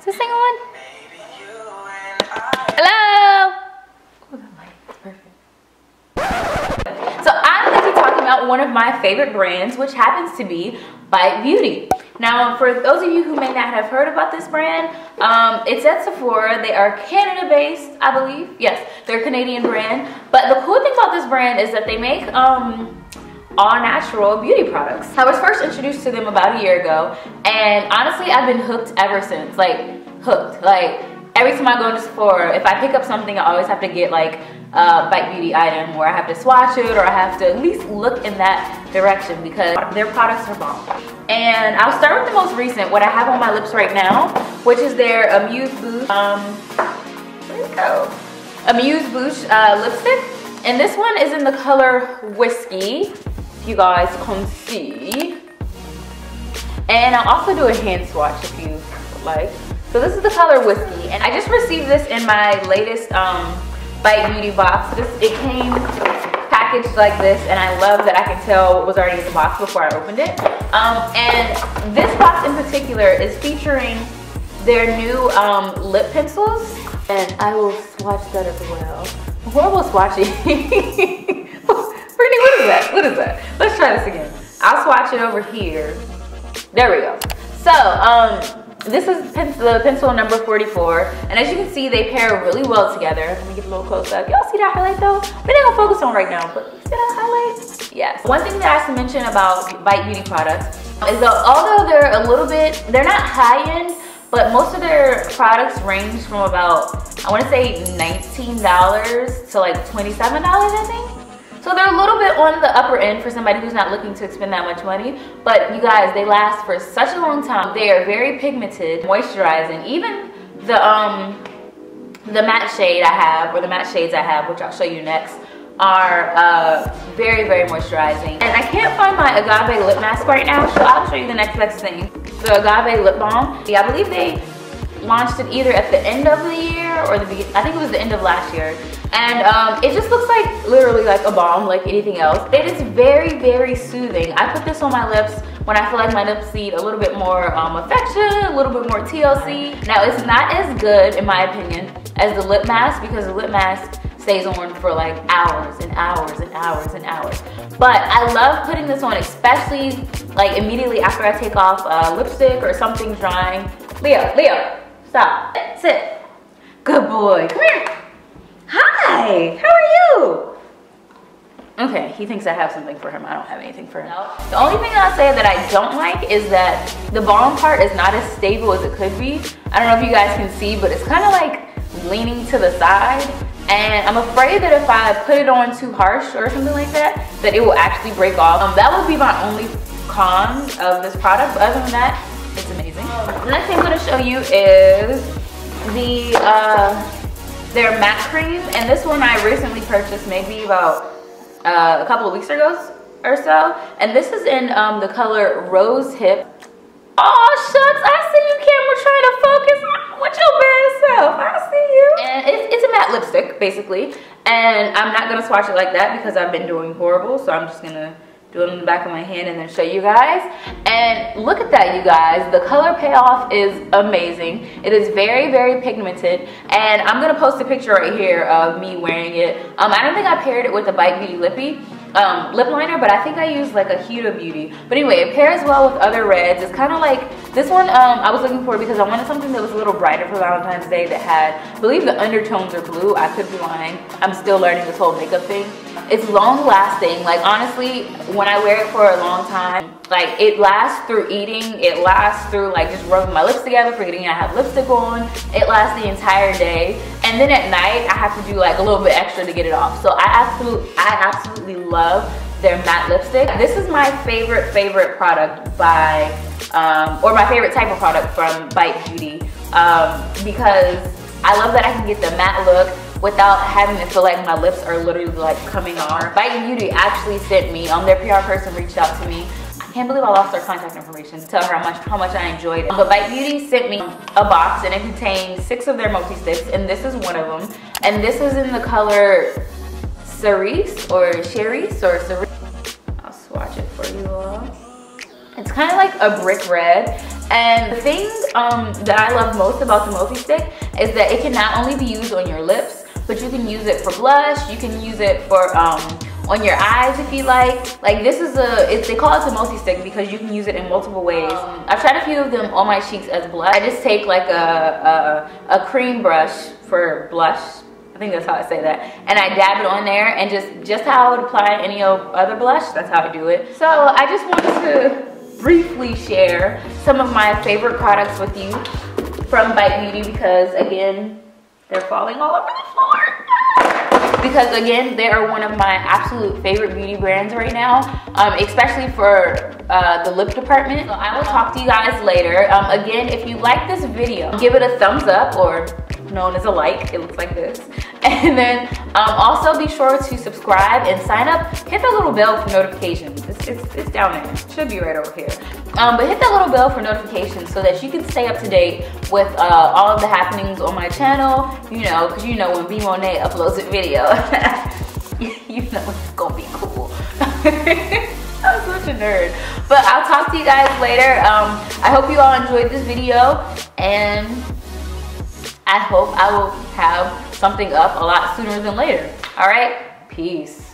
Is this single one? Hello? Oh, that light is perfect. So I'm going to be talking about one of my favorite brands, which happens to be Bite Beauty. Now, for those of you who may not have heard about this brand, it's at Sephora. They are Canada-based, I believe. Yes, they're a Canadian brand. But the cool thing about this brand is that they make all natural beauty products. I was first introduced to them about a year ago, and honestly, I've been hooked ever since. Like, hooked. Like, every time I go into Sephora, if I pick up something, I always have to get like a Bite Beauty item, where I have to swatch it, or I have to at least look in that direction, because their products are bomb. And I'll start with the most recent, what I have on my lips right now, which is their Amuse Bouche, Amuse Bouche lipstick. And this one is in the color Whiskey, if you guys can see. And I'll also do a hand swatch if you like. So this is the color Whiskey, and I just received this in my latest Bite Beauty box. It came packaged like this, and I love that I could tell what was already in the box before I opened it. And this box in particular is featuring their new lip pencils, and I will swatch that as well. Horrible swatching. Brittany, what is that? What is that? Let's try this again. I'll swatch it over here. There we go. So this is pencil number 44, and as you can see, they pair really well together. Let me get a little close up. Y'all see that highlight though? We're not gonna focus on right now, but see that highlight? Yes. One thing that I have to mention about Bite Beauty products is that although they're a little bit, they're not high-end, but most of their products range from about, I want to say $19 to like $27, I think. So they're a little bit on the upper end for somebody who's not looking to expend that much money. But you guys, they last for such a long time. They are very pigmented, moisturizing. Even the matte shade I have, or the matte shades I have, which I'll show you next, are very, very moisturizing. And I can't find my Agave Lip Mask right now, so I'll show you the next thing. The Agave Lip Balm. Yeah, I believe they launched it either at the end of the year or the beginning. I think it was the end of last year. And it just looks like literally like a balm, like anything else. It is very, very soothing. I put this on my lips when I feel like my lips need a little bit more affection, a little bit more TLC. Now, it's not as good, in my opinion, as the lip mask, because the lip mask stays on for like hours and hours and hours and hours. But I love putting this on, especially like immediately after I take off lipstick or something drying. Leo, stop. Sit. Good boy. Come here. Hi, how are you? Okay, he thinks I have something for him. I don't have anything for him. The only thing I'll say that I don't like is that the balm part is not as stable as it could be. I don't know if you guys can see, but it's kind of like leaning to the side. And I'm afraid that if I put it on too harsh or something like that, that it will actually break off. That would be my only con of this product. But other than that, it's amazing. The next thing I'm going to show you is the their matte cream, and this one I recently purchased maybe about a couple of weeks ago or so, and this is in the color Rose Hip. Oh shucks, I see you, camera, trying to focus with your bad self. I see you. And it's a matte lipstick basically, and I'm not gonna swatch it like that because I've been doing horrible, so I'm just gonna do it in the back of my hand and then show you guys. And look at that, you guys. The color payoff is amazing. It is very, very pigmented. And I'm gonna post a picture right here of me wearing it. I don't think I paired it with a Bite Beauty lip liner, but I think I used like a Huda Beauty. But anyway, it pairs well with other reds. It's kind of like, this one I was looking for because I wanted something that was a little brighter for Valentine's Day that had, I believe the undertones are blue. I could be lying. I'm still learning this whole makeup thing. It's long lasting. Like honestly, when I wear it for a long time, like it lasts through eating, it lasts through like just rubbing my lips together, forgetting I have lipstick on. It lasts the entire day. And then at night, I have to do like a little bit extra to get it off. So I absolutely love their matte lipstick. This is my favorite product by, or my favorite type of product from Bite Beauty, because I love that I can get the matte look without having to feel like my lips are literally like coming on. Bite Beauty actually sent me, their PR person reached out to me. I can't believe I lost their contact information to tell her how much I enjoyed it. But Bite Beauty sent me a box, and it contains 6 of their Multisticks, and this is one of them. And this is in the color Cerise or Cherise or Cerise. I'll swatch it for you all. It's kind of like a brick red. And the thing that I love most about the Multistick is that it can not only be used on your lips, but you can use it for blush, you can use it for on your eyes if you like. Like this is they call it a Multistick because you can use it in multiple ways. I've tried a few of them on my cheeks as blush. I just take like a cream brush for blush. I think that's how I say that, and I dab it on there, and just how I would apply any other blush, that's how I do it. So I just wanted to briefly share some of my favorite products with you from Bite Beauty because again, they're falling all over the floor. Because again, they are one of my absolute favorite beauty brands right now, especially for the lip department. So I will talk to you guys later. Again, if you like this video, give it a thumbs up, or known as a like, it looks like this. And then also be sure to subscribe and sign up. Hit that little bell for notifications. It's down there, it should be right over here. But hit that little bell for notifications so that you can stay up to date with all of the happenings on my channel. You know, because you know when Britt Monet uploads a video, you know it's gonna be cool. I'm such a nerd. But I'll talk to you guys later. I hope you all enjoyed this video, and I hope I will have something up a lot sooner than later. All right, peace.